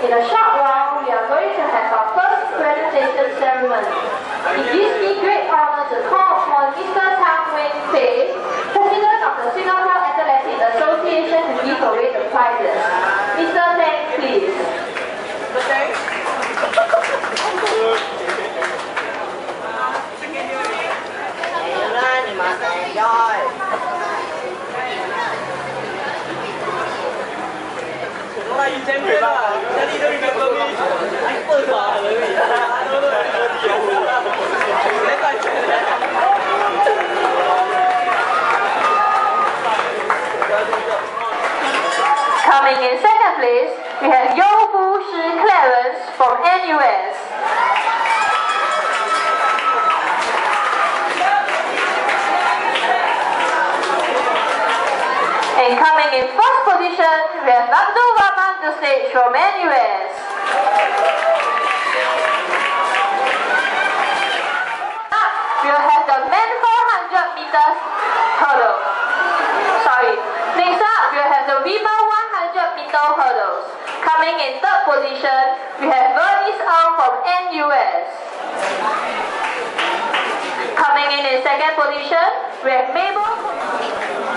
In a short while, we are going to have our first graduation ceremony. It gives me great honor to call upon Mr. Tao Wing Pei, President of the Singapore Athletic Association, to give away the prizes. Mr. Tang, please. You must enjoy. Coming in second place, we have Yoffu Shi Clarence from NUS. And coming in first position, we have the stage from NUS. Now, we'll have the men 400 meters hurdle. Sorry. Next up, we'll have the women 100 meter hurdles. Coming in third position, we have Bernice Al from NUS. Coming in second position, we have Mabel.